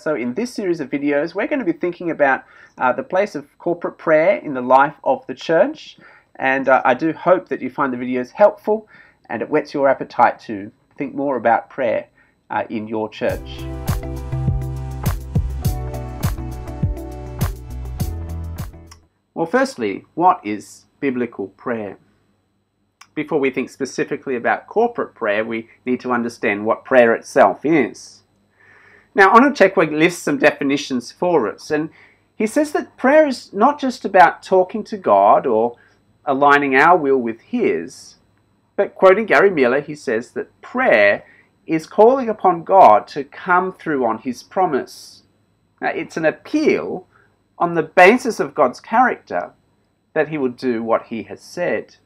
So in this series of videos, we're going to be thinking about the place of corporate prayer in the life of the church. And I do hope that you find the videos helpful and it whets your appetite to think more about prayer in your church. Well, firstly, what is biblical prayer? Before we think specifically about corporate prayer, we need to understand what prayer itself is. Now, Anu Chekwe lists some definitions for us, and he says that prayer is not just about talking to God or aligning our will with His, but quoting Gary Miller, he says that prayer is calling upon God to come through on His promise. Now, it's an appeal on the basis of God's character that He will do what He has said.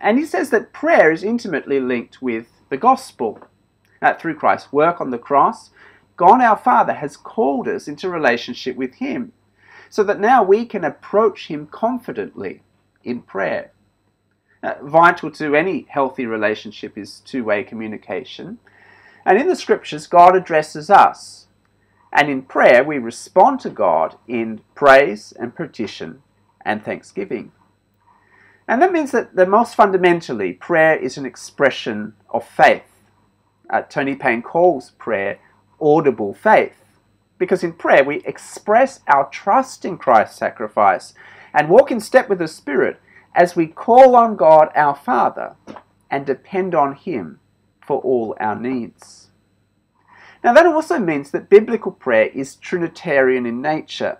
And he says that prayer is intimately linked with the gospel. Through Christ's work on the cross, God our Father has called us into relationship with Him, so that now we can approach Him confidently in prayer. Vital to any healthy relationship is two-way communication. And in the Scriptures, God addresses us. And in prayer, we respond to God in praise and petition and thanksgiving. And that means that most fundamentally, prayer is an expression of faith. Tony Payne calls prayer audible faith, because in prayer we express our trust in Christ's sacrifice and walk in step with the Spirit as we call on God our Father and depend on Him for all our needs. Now that also means that biblical prayer is Trinitarian in nature.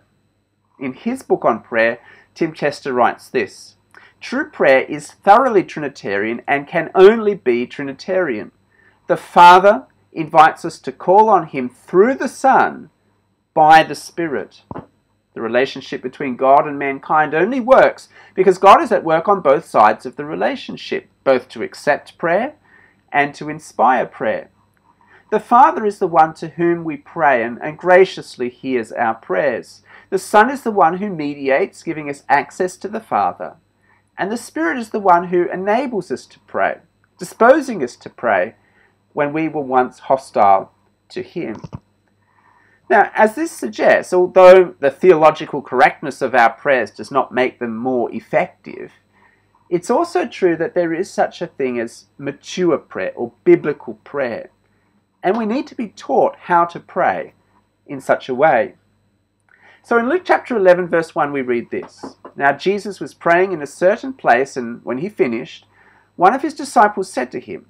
In his book on prayer, Tim Chester writes this: "True prayer is thoroughly Trinitarian and can only be Trinitarian. The Father invites us to call on Him through the Son by the Spirit." The relationship between God and mankind only works because God is at work on both sides of the relationship, both to accept prayer and to inspire prayer. The Father is the one to whom we pray and graciously hears our prayers. The Son is the one who mediates, giving us access to the Father. And the Spirit is the one who enables us to pray, disposing us to pray when we were once hostile to Him. Now, as this suggests, although the theological correctness of our prayers does not make them more effective, it's also true that there is such a thing as mature prayer or biblical prayer. And we need to be taught how to pray in such a way. So in Luke chapter 11, verse 1, we read this: "Now Jesus was praying in a certain place, and when He finished, one of His disciples said to Him,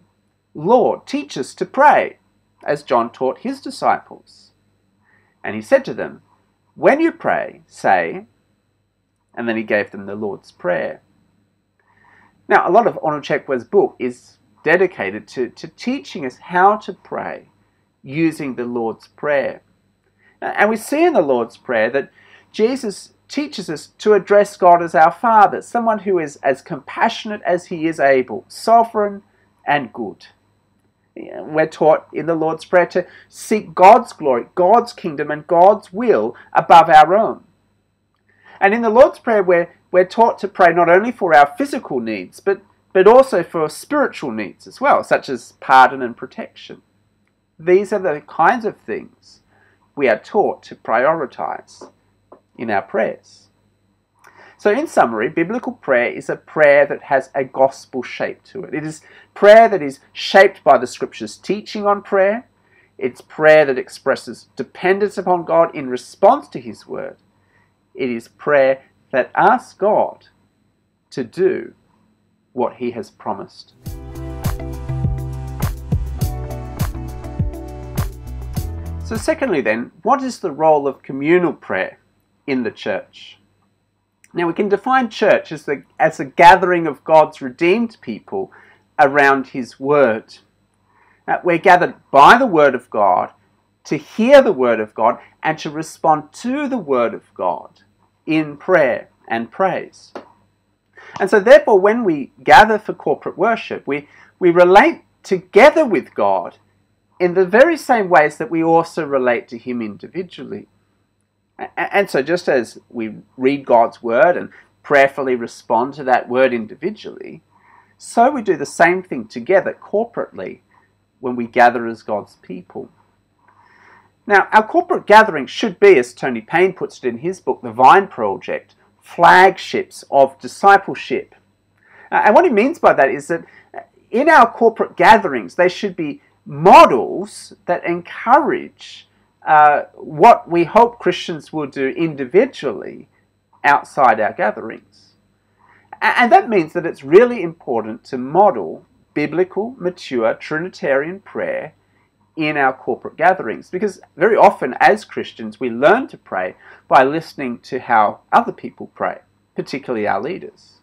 'Lord, teach us to pray, as John taught his disciples.' And He said to them, 'When you pray, say,'" and then He gave them the Lord's Prayer. Now, a lot of Anu Chekwe's book is dedicated to teaching us how to pray using the Lord's Prayer. And we see in the Lord's Prayer that Jesus teaches us to address God as our Father, someone who is as compassionate as He is able, sovereign and good. We're taught in the Lord's Prayer to seek God's glory, God's kingdom and God's will above our own. And in the Lord's Prayer we're taught to pray not only for our physical needs, but also for spiritual needs as well, such as pardon and protection. These are the kinds of things we are taught to prioritize in our prayers. So in summary, biblical prayer is a prayer that has a gospel shape to it. It is prayer that is shaped by the Scriptures' teaching on prayer. It's prayer that expresses dependence upon God in response to His word. It is prayer that asks God to do what He has promised. So secondly then, what is the role of communal prayer in the church? Now we can define church as a gathering of God's redeemed people around His Word. We're gathered by the Word of God to hear the Word of God and to respond to the Word of God in prayer and praise. And so therefore when we gather for corporate worship, we relate together with God in the very same ways that we also relate to Him individually. And so just as we read God's Word and prayerfully respond to that Word individually, so we do the same thing together corporately when we gather as God's people. Now, our corporate gatherings should be, as Tony Payne puts it in his book, The Vine Project, flagships of discipleship. And what he means by that is that in our corporate gatherings, they should be models that encourage what we hope Christians will do individually outside our gatherings. And that means that it's really important to model biblical, mature, Trinitarian prayer in our corporate gatherings, because very often as Christians we learn to pray by listening to how other people pray, particularly our leaders.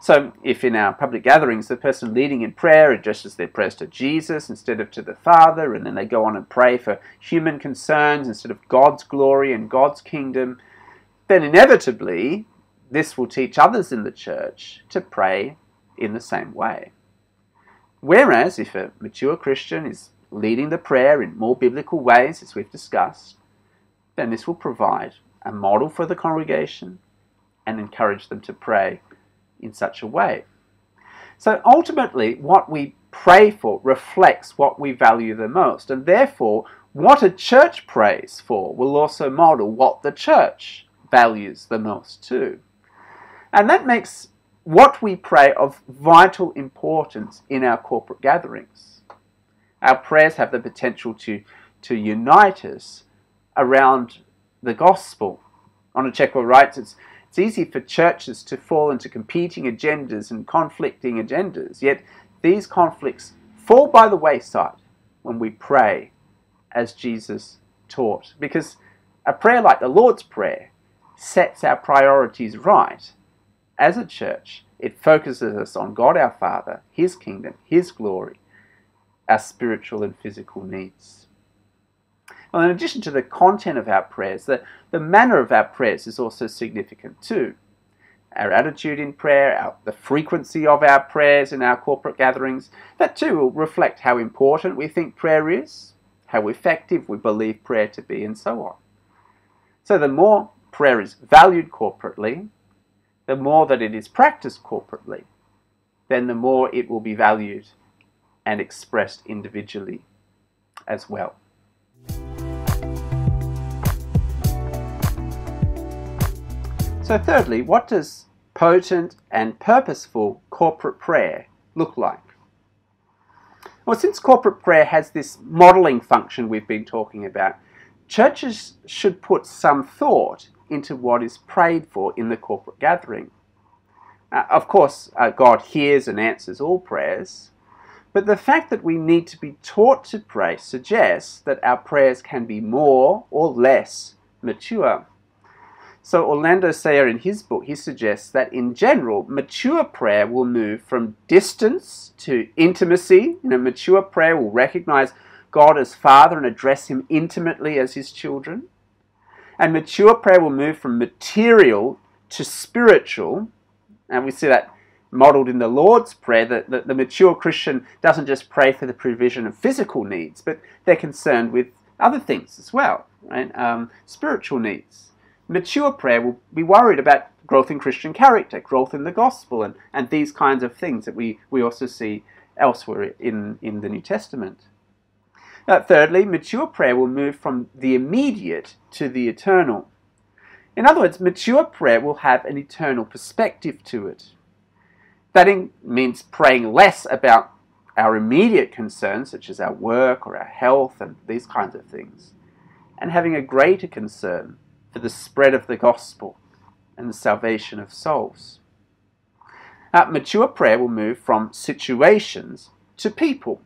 So if in our public gatherings the person leading in prayer addresses their prayers to Jesus instead of to the Father, and then they go on and pray for human concerns instead of God's glory and God's kingdom, then inevitably this will teach others in the church to pray in the same way. Whereas if a mature Christian is leading the prayer in more biblical ways, as we've discussed, then this will provide a model for the congregation and encourage them to pray in such a way. So ultimately, what we pray for reflects what we value the most, and therefore what a church prays for will also model what the church values the most too. And that makes what we pray of vital importance in our corporate gatherings. Our prayers have the potential to unite us around the gospel. Anu Chekwe writes, it's easy for churches to fall into competing agendas and conflicting agendas, yet these conflicts fall by the wayside when we pray as Jesus taught, because a prayer like the Lord's Prayer sets our priorities right. As a church, it focuses us on God our Father, His kingdom, His glory, our spiritual and physical needs. Well, in addition to the content of our prayers, the manner of our prayers is also significant too. Our attitude in prayer, the frequency of our prayers in our corporate gatherings, that too will reflect how important we think prayer is, how effective we believe prayer to be, and so on. So the more prayer is valued corporately, the more that it is practiced corporately, then the more it will be valued and expressed individually as well. So thirdly, what does potent and purposeful corporate prayer look like? Well, since corporate prayer has this modeling function we've been talking about, churches should put some thought into what is prayed for in the corporate gathering. Of course, God hears and answers all prayers, but the fact that we need to be taught to pray suggests that our prayers can be more or less mature. So Orlando Sayer, in his book, he suggests that in general, mature prayer will move from distance to intimacy. You know, mature prayer will recognize God as Father and address Him intimately as His children. And mature prayer will move from material to spiritual. And we see that modeled in the Lord's Prayer, that the mature Christian doesn't just pray for the provision of physical needs, but they're concerned with other things as well, right? Spiritual needs. Mature prayer will be worried about growth in Christian character, growth in the gospel, and these kinds of things that we also see elsewhere in the New Testament. Thirdly, mature prayer will move from the immediate to the eternal. In other words, mature prayer will have an eternal perspective to it. That means praying less about our immediate concerns, such as our work or our health and these kinds of things, and having a greater concern for the spread of the gospel and the salvation of souls. Mature prayer will move from situations to people.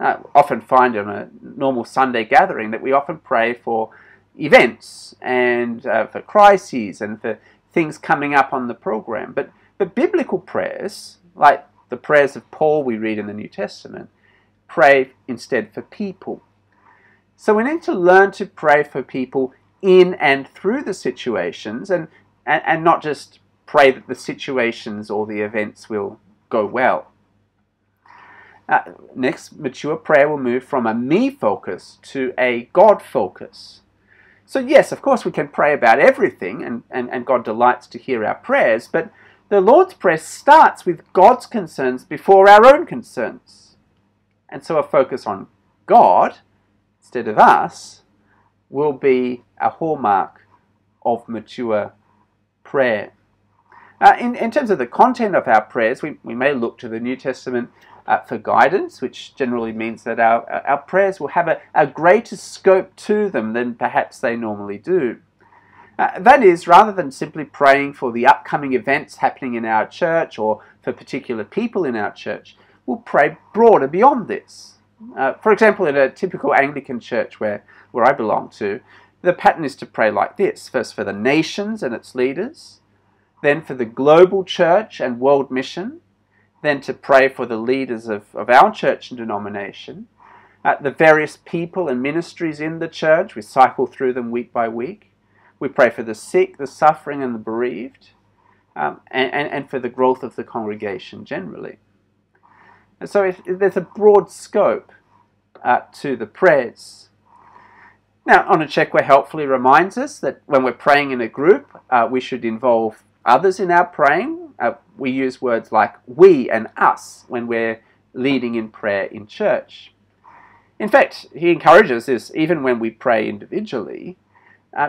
I often find on a normal Sunday gathering that we often pray for events and for crises and for things coming up on the program, but biblical prayers, like the prayers of Paul we read in the New Testament, pray instead for people. So we need to learn to pray for people in and through the situations, and not just pray that the situations or the events will go well. Next, mature prayer will move from a me focus to a God focus. So yes, of course we can pray about everything, and God delights to hear our prayers, but the Lord's Prayer starts with God's concerns before our own concerns. And so a focus on God instead of us, will be a hallmark of mature prayer. In terms of the content of our prayers, we may look to the New Testament for guidance, which generally means that our prayers will have a greater scope to them than perhaps they normally do. That is, rather than simply praying for the upcoming events happening in our church or for particular people in our church, we'll pray broader beyond this. For example, in a typical Anglican church where I belong to, the pattern is to pray like this: first for the nations and its leaders, then for the global church and world mission, then to pray for the leaders of our church and denomination, the various people and ministries in the church. We cycle through them week by week. We pray for the sick, the suffering, and the bereaved, and for the growth of the congregation generally. And so there's a broad scope to the prayers. Now, Anu Chekwe helpfully reminds us that when we're praying in a group, we should involve others in our praying. We use words like we and us when we're leading in prayer in church. In fact, he encourages this even when we pray individually,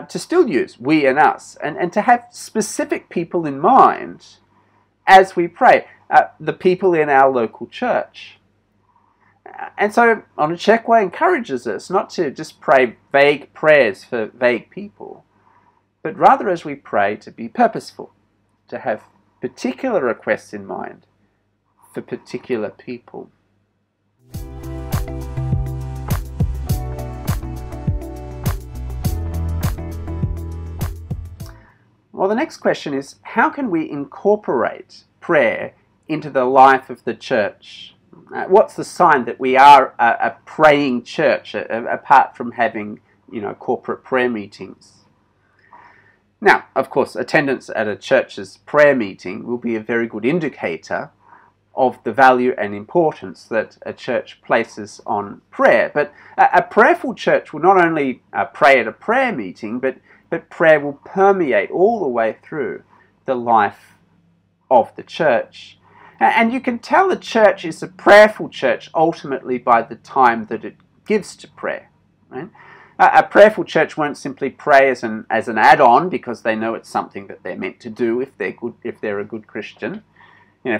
to still use we and us, and to have specific people in mind as we pray, the people in our local church. And so Anu Chekwe encourages us not to just pray vague prayers for vague people, but rather as we pray to be purposeful, to have particular requests in mind for particular people. Well, the next question is, how can we incorporate prayer into the life of the church? What's the sign that we are a praying church, apart from having, corporate prayer meetings? Now, of course, attendance at a church's prayer meeting will be a very good indicator of the value and importance that a church places on prayer. But a prayerful church will not only pray at a prayer meeting, but prayer will permeate all the way through the life of the church. And you can tell a church is a prayerful church ultimately by the time that it gives to prayer. Right? A prayerful church won't simply pray as an add-on because they know it's something that they're meant to do if they're a good Christian.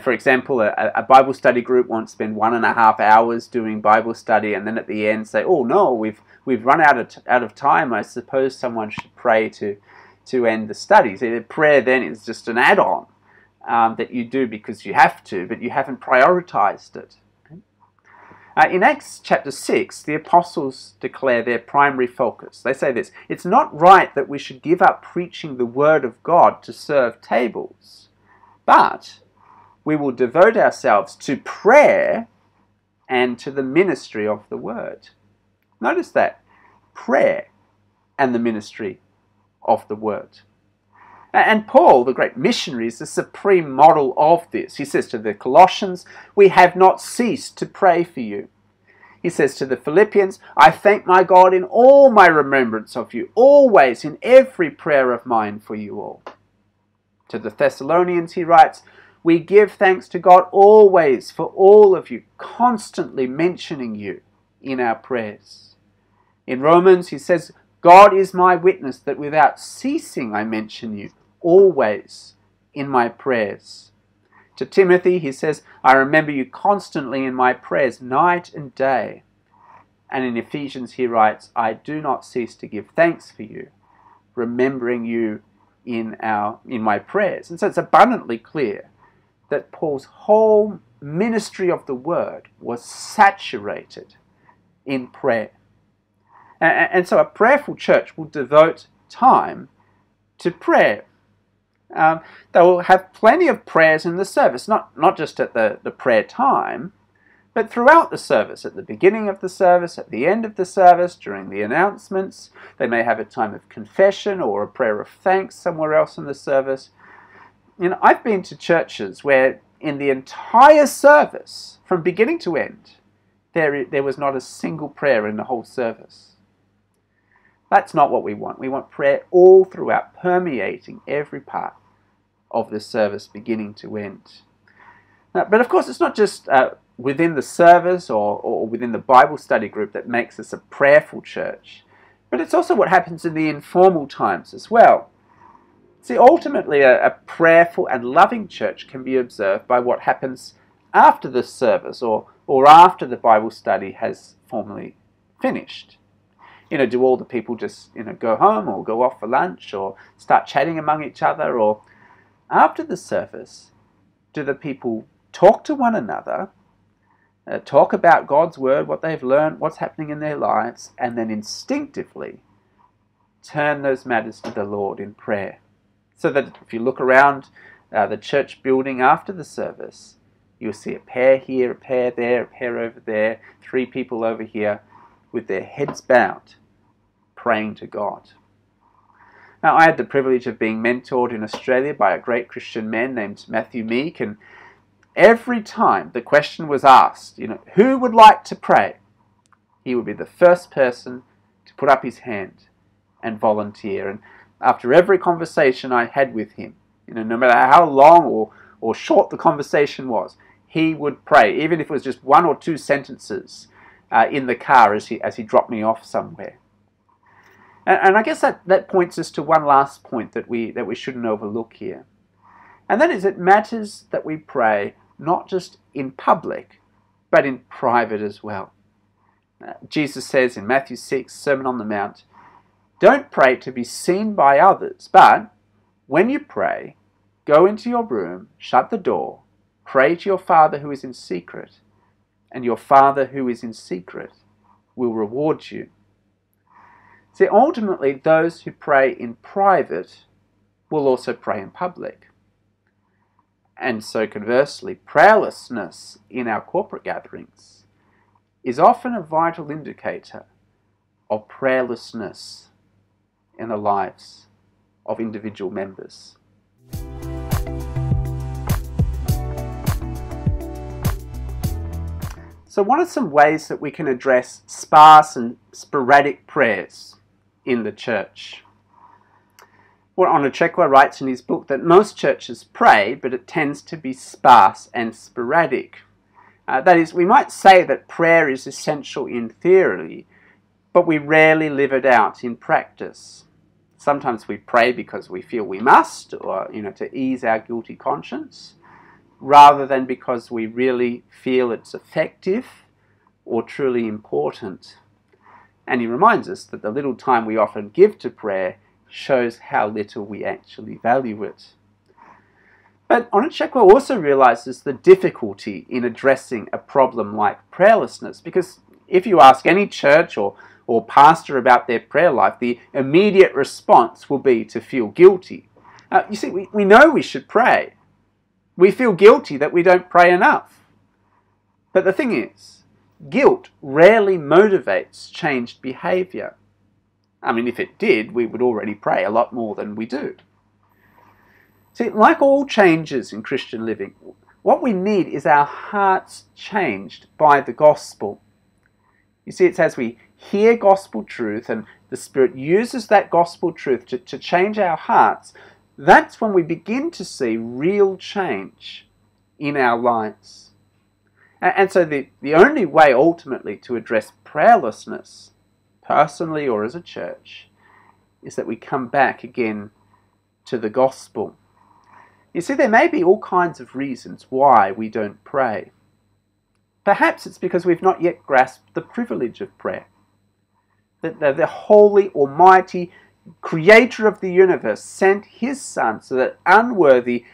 For example, a Bible study group won't spend 1.5 hours doing Bible study and then at the end say, "Oh no, we've run out of time. I suppose someone should pray to end the study." So the prayer then is just an add-on that you do because you have to, but you haven't prioritized it. Okay? In Acts chapter 6, the apostles declare their primary focus. They say this: "It's not right that we should give up preaching the word of God to serve tables, but we will devote ourselves to prayer and to the ministry of the word." Notice that: prayer and the ministry of the word. And Paul, the great missionary, is the supreme model of this. He says to the Colossians, "We have not ceased to pray for you." He says to the Philippians, "I thank my God in all my remembrance of you, always in every prayer of mine for you all." To the Thessalonians, he writes, "We give thanks to God always for all of you, constantly mentioning you in our prayers." In Romans, he says, "God is my witness that without ceasing I mention you always in my prayers." To Timothy, he says, "I remember you constantly in my prayers, night and day." And in Ephesians, he writes, "I do not cease to give thanks for you, remembering you in my prayers." And so it's abundantly clear that Paul's whole ministry of the word was saturated in prayer. And so a prayerful church will devote time to prayer. They will have plenty of prayers in the service, not just at the prayer time, but throughout the service, at the beginning of the service, at the end of the service, during the announcements. They may have a time of confession or a prayer of thanks somewhere else in the service. I've been to churches where in the entire service, from beginning to end, there was not a single prayer in the whole service. That's not what we want. We want prayer all throughout, permeating every part of the service, beginning to end. Now, but of course, it's not just within the service or within the Bible study group that makes us a prayerful church, but it's also what happens in the informal times as well. See, ultimately a prayerful and loving church can be observed by what happens after the service or after the Bible study has formally finished. You know, do all the people just, you know, go home or go off for lunch or start chatting among each other? Or after the service, do the people talk to one another, talk about God's Word, what they've learned, what's happening in their lives, and then instinctively turn those matters to the Lord in prayer? So that if you look around the church building after the service, you'll see a pair here, a pair there, a pair over there, three people over here, with their heads bowed, praying to God. Now, I had the privilege of being mentored in Australia by a great Christian man named Matthew Meek, and every time the question was asked, you know, who would like to pray? He would be the first person to put up his hand and volunteer. And after every conversation I had with him, you know, no matter how long or short the conversation was, he would pray, even if it was just one or two sentences in the car as he dropped me off somewhere. And I guess that points us to one last point that we shouldn't overlook here. And that is, it matters that we pray not just in public, but in private as well. Jesus says in Matthew 6, Sermon on the Mount, "Don't pray to be seen by others, but when you pray, go into your room, shut the door, pray to your Father who is in secret, and your Father who is in secret will reward you." See, ultimately, those who pray in private will also pray in public. And so conversely, prayerlessness in our corporate gatherings is often a vital indicator of prayerlessness in the lives of individual members. So what are some ways that we can address sparse and sporadic prayers in the church? Well, Anu Chekwe writes in his book that most churches pray, but it tends to be sparse and sporadic. That is, we might say that prayer is essential in theory, but we rarely live it out in practice. Sometimes we pray because we feel we must, or, you know, to ease our guilty conscience, rather than because we really feel it's effective or truly important. And he reminds us that the little time we often give to prayer shows how little we actually value it. But Anu Chekwe also realizes the difficulty in addressing a problem like prayerlessness, because if you ask any church or pastor about their prayer life, the immediate response will be to feel guilty. You see, we know we should pray. We feel guilty that we don't pray enough. But the thing is, guilt rarely motivates changed behavior. I mean, if it did, we would already pray a lot more than we do. See, like all changes in Christian living, what we need is our hearts changed by the gospel. You see, it's as we hear gospel truth and the Spirit uses that gospel truth to change our hearts, that's when we begin to see real change in our lives. And so the only way ultimately to address prayerlessness, personally or as a church, is that we come back again to the gospel. You see, there may be all kinds of reasons why we don't pray. Perhaps it's because we've not yet grasped the privilege of prayer. The holy, almighty creator of the universe sent his Son so that unworthy,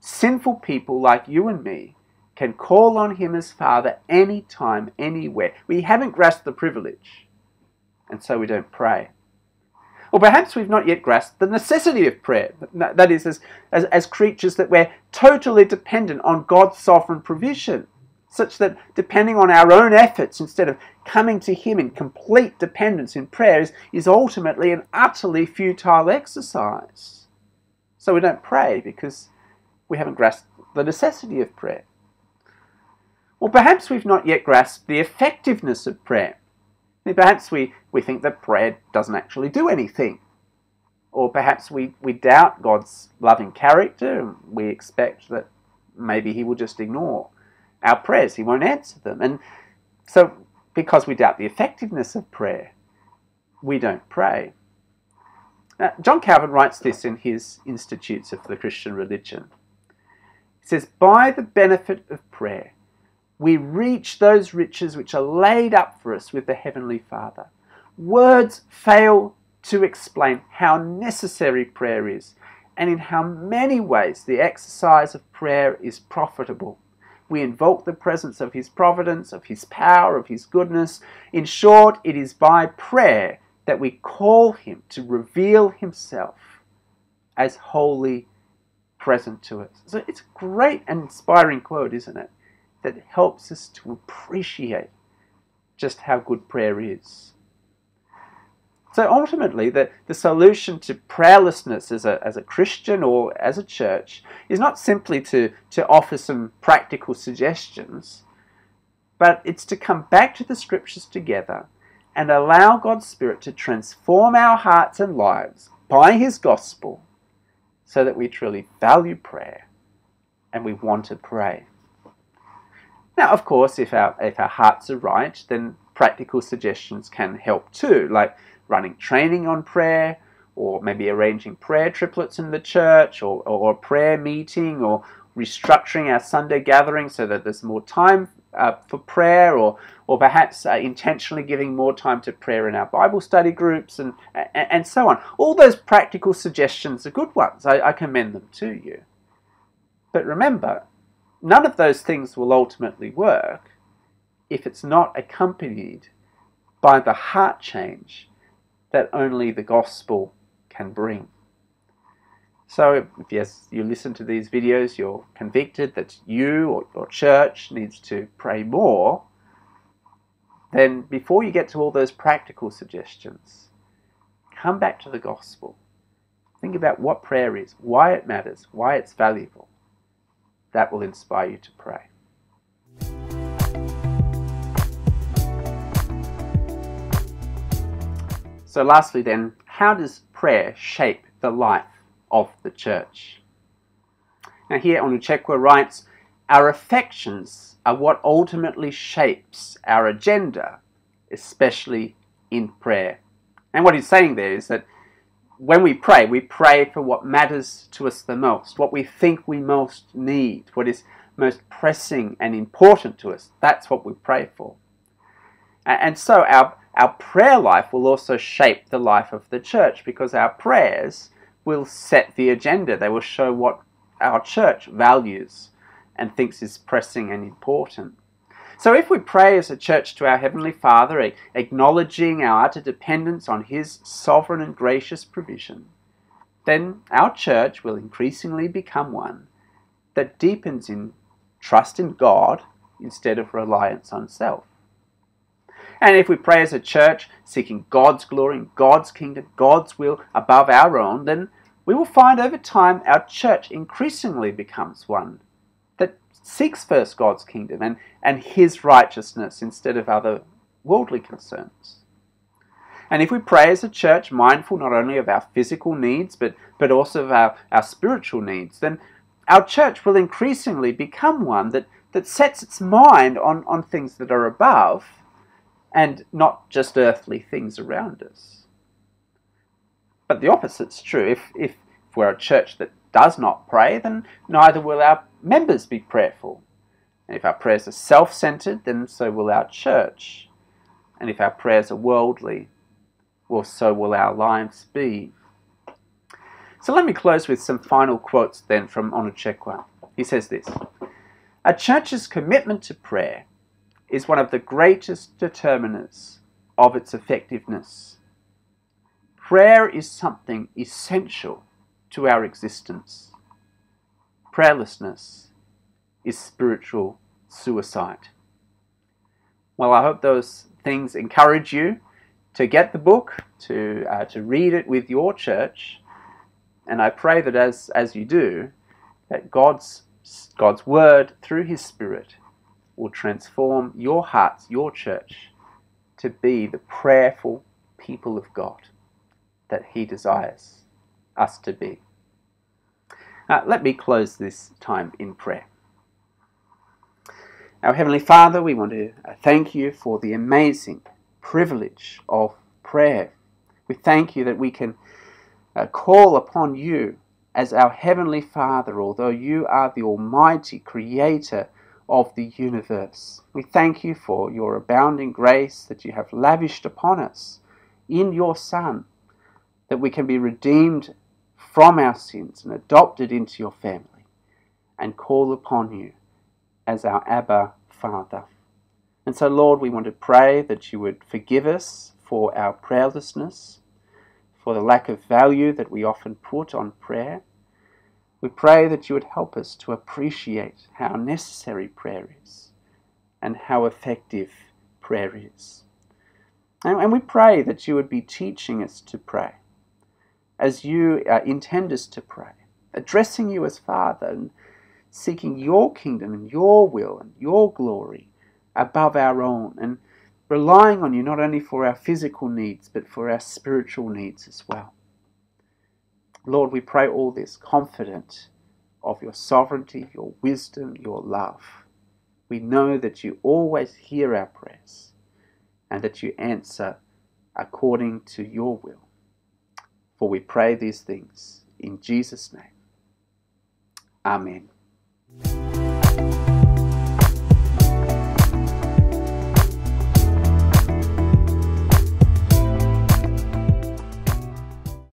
sinful people like you and me can call on him as Father anytime, anywhere. We haven't grasped the privilege, and so we don't pray. Or perhaps we've not yet grasped the necessity of prayer. That is, as creatures, that we're totally dependent on God's sovereign provision, such that depending on our own efforts instead of coming to him in complete dependence in prayer is ultimately an utterly futile exercise. So we don't pray because we haven't grasped the necessity of prayer. Or perhaps we've not yet grasped the effectiveness of prayer. Perhaps we think that prayer doesn't actually do anything. Or perhaps we doubt God's loving character and we expect that maybe he will just ignore our prayers. He won't answer them. And so because we doubt the effectiveness of prayer, we don't pray. Now, John Calvin writes this in his Institutes of the Christian Religion. He says, by the benefit of prayer, we reach those riches which are laid up for us with the Heavenly Father. Words fail to explain how necessary prayer is and in how many ways the exercise of prayer is profitable. We invoke the presence of His providence, of His power, of His goodness. In short, it is by prayer that we call Him to reveal Himself as wholly present to us. So it's a great and inspiring quote, isn't it? That helps us to appreciate just how good prayer is. So ultimately, the solution to prayerlessness as a Christian or as a church is not simply to offer some practical suggestions, but it's to come back to the Scriptures together and allow God's Spirit to transform our hearts and lives by His Gospel so that we truly value prayer and we want to pray. Now, of course, if our hearts are right, then practical suggestions can help too, like running training on prayer, or maybe arranging prayer triplets in the church, or a prayer meeting, or restructuring our Sunday gathering so that there's more time for prayer, or perhaps intentionally giving more time to prayer in our Bible study groups, and so on. All those practical suggestions are good ones. I commend them to you. But remember, none of those things will ultimately work if it's not accompanied by the heart change that only the gospel can bring. So, yes, you listen to these videos, you're convicted that you or your church needs to pray more, then before you get to all those practical suggestions, come back to the gospel. Think about what prayer is, why it matters, why it's valuable. That will inspire you to pray. So lastly then, how does prayer shape the life of the church? Now here Anu Chekwe writes, our affections are what ultimately shapes our agenda, especially in prayer. And what he's saying there is that when we pray for what matters to us the most, what we think we most need, what is most pressing and important to us. That's what we pray for. And so our prayer life will also shape the life of the church, because our prayers will set the agenda. They will show what our church values and thinks is pressing and important. So if we pray as a church to our Heavenly Father, acknowledging our utter dependence on His sovereign and gracious provision, then our church will increasingly become one that deepens in trust in God instead of reliance on self. And if we pray as a church, seeking God's glory and God's kingdom, God's will above our own, then we will find over time our church increasingly becomes one that seeks first God's kingdom and His righteousness instead of other worldly concerns. And if we pray as a church, mindful not only of our physical needs, but also of our spiritual needs, then our church will increasingly become one that sets its mind on things that are above, and not just earthly things around us. But the opposite's true. If we're a church that does not pray, then neither will our members be prayerful. And if our prayers are self-centered, then so will our church. And if our prayers are worldly, well, so will our lives be. So let me close with some final quotes then from Anu Chekwe. He says this, a church's commitment to prayer is one of the greatest determiners of its effectiveness. Prayer is something essential to our existence. Prayerlessness is spiritual suicide. Well, I hope those things encourage you to get the book, to read it with your church, and I pray that as you do, that God's Word through His Spirit will transform your hearts, your church, to be the prayerful people of God that He desires us to be. Let me close this time in prayer. Our Heavenly Father, we want to thank you for the amazing privilege of prayer. We thank you that we can call upon you as our Heavenly Father, although you are the Almighty Creator of the universe. We thank you for your abounding grace that you have lavished upon us in your Son, that we can be redeemed from our sins and adopted into your family and call upon you as our Abba Father. And so, Lord, we want to pray that you would forgive us for our prayerlessness, for the lack of value that we often put on prayer. We pray that you would help us to appreciate how necessary prayer is and how effective prayer is. And we pray that you would be teaching us to pray as you intend us to pray, addressing you as Father and seeking your kingdom and your will and your glory above our own, and relying on you not only for our physical needs but for our spiritual needs as well. Lord, we pray all this confident of your sovereignty, your wisdom, your love. We know that you always hear our prayers and that you answer according to your will. For we pray these things in Jesus' name. Amen.